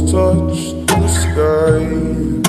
touch the sky.